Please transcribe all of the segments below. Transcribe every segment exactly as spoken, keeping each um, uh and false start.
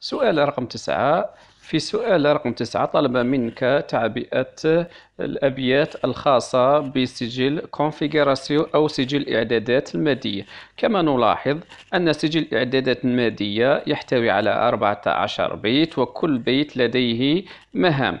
سؤال رقم تسعة. في سؤال رقم تسعة طلب منك تعبئة الأبيات الخاصة بسجل Configuration أو سجل إعدادات المادية. كما نلاحظ أن سجل إعدادات المادية يحتوي على أربعة عشر بيت وكل بيت لديه مهام.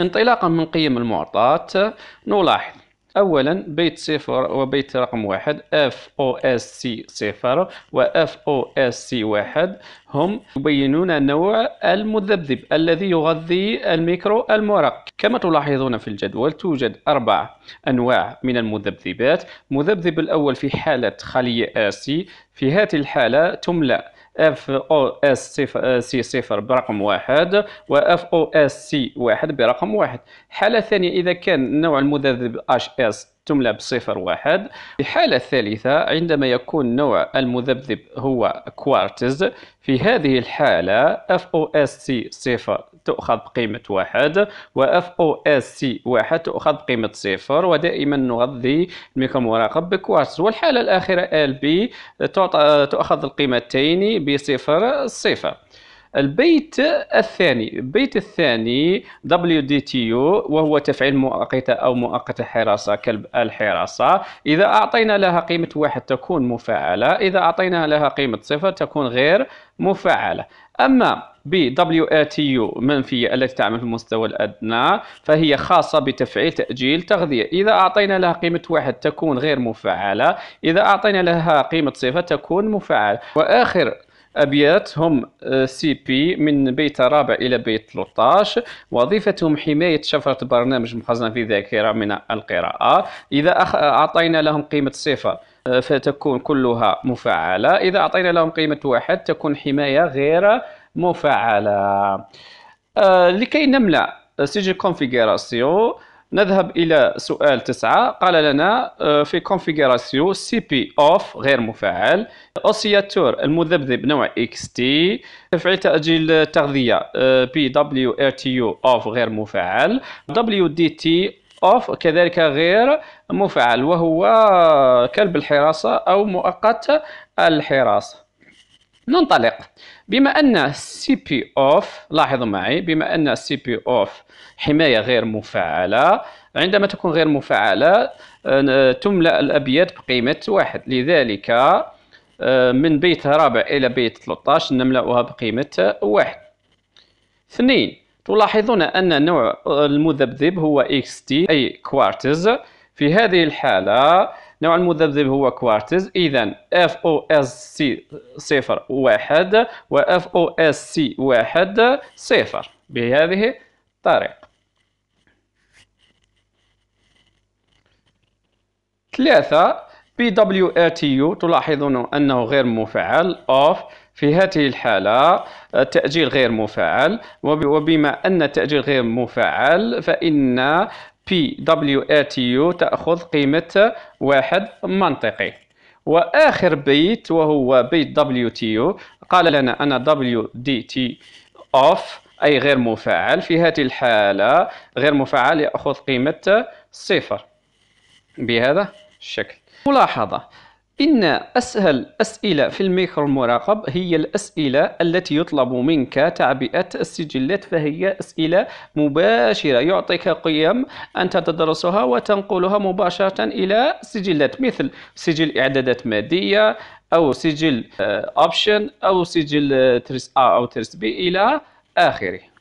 انطلاقا من قيم المعطاة نلاحظ أولا بيت صفر وبيت رقم واحد إف أو إس سي صفر و إف أو إس سي واحد هم يبينون نوع المذبذب الذي يغذي الميكرو المركب. كما تلاحظون في الجدول توجد أربع أنواع من المذبذبات. المذبذب الأول في حالة خلية آسي، في هذه الحالة تملأ إف أو إس سي صفر برقم واحد و إف أو إس سي واحد برقم واحد. حالة ثانية إذا كان نوع المذبذب إتش إس تملأ بصفر واحد. الحالة الثالثة عندما يكون نوع المذبذب هو كوارتز، في هذه الحالة إف أو إس سي صفر تؤخذ بقيمة واحد و إف أو إس سي واحد تؤخذ بقيمة صفر، ودائما نغذي الميكرو مراقب بكوارتز. والحالة الأخيرة إل بي تؤخذ القيمتين بصفر صفر. البيت الثاني البيت الثاني دبليو دي تي يو وهو تفعيل مؤقتة أو مؤقتة حراسة كلب الحراسة. إذا أعطينا لها قيمة واحد تكون مفعلة، إذا أعطينا لها قيمة صفر تكون غير مفعلة. أما ب دبليو آر تي يو منفية التي تعمل في المستوى الأدنى فهي خاصة بتفعيل تأجيل تغذية. إذا أعطينا لها قيمة واحد تكون غير مفعلة، إذا أعطينا لها قيمة صفر تكون مفعلة. وآخر أبيات هم سي بي من بيت رابع إلى بيت ثلاثة عشر. وظيفتهم حماية شفرة برنامج مخزن في ذاكرة من القراءة. إذا أعطينا لهم قيمة صفر فتكون كلها مفعلة، إذا أعطينا لهم قيمة واحد تكون حماية غير مفعلة. آه لكي نملأ سجل Configuration نذهب إلى سؤال تسعة. قال لنا في Configuration سي بي off غير مفعل، أوسيلاتور المذبذب نوع إكس تي، تفعيل تأجيل تغذية بي دبليو آر تي يو off غير مفعل، دبليو دي تي أوف كذلك غير مفعل وهو كلب الحراسة أو مؤقت الحراسة. ننطلق. بما أن سي بي أوف لاحظوا معي، بما أن سي بي أوف حماية غير مفعلة، عندما تكون غير مفعلة تملأ الأبيات بقيمة واحد. لذلك من بيت رابع إلى بيت ثلاثة عشر نملأها بقيمة واحد. اثنين، تلاحظون أن نوع المذبذب هو إكس تي أي كوارتز. في هذه الحالة نوع المذبذب هو كوارتز، إذن إف أو إس سي صفر واحد و إف أو إس سي واحد صفر بهذه الطريقة. ثلاثة، بي دبليو آر تي يو تلاحظون أنه غير مفعل off. في هذه الحالة تأجيل غير مفعل، وبما أن التأجيل غير مفعل فإن بي دبليو آر تي يو تأخذ قيمة واحد منطقي. وآخر بيت وهو بيت دبليو تي يو قال لنا أن دبليو دي تي أوف أي غير مفعل. في هذه الحالة غير مفعل يأخذ قيمة صفر بهذا الشكل. ملاحظة، إن أسهل أسئلة في الميكرو المراقب هي الأسئلة التي يطلب منك تعبئة السجلات، فهي أسئلة مباشرة يعطيك قيم أنت تدرسها وتنقلها مباشرة إلى سجلات، مثل سجل إعدادات مادية أو سجل أوبشن أو سجل ترس A أو ترس B إلى آخره.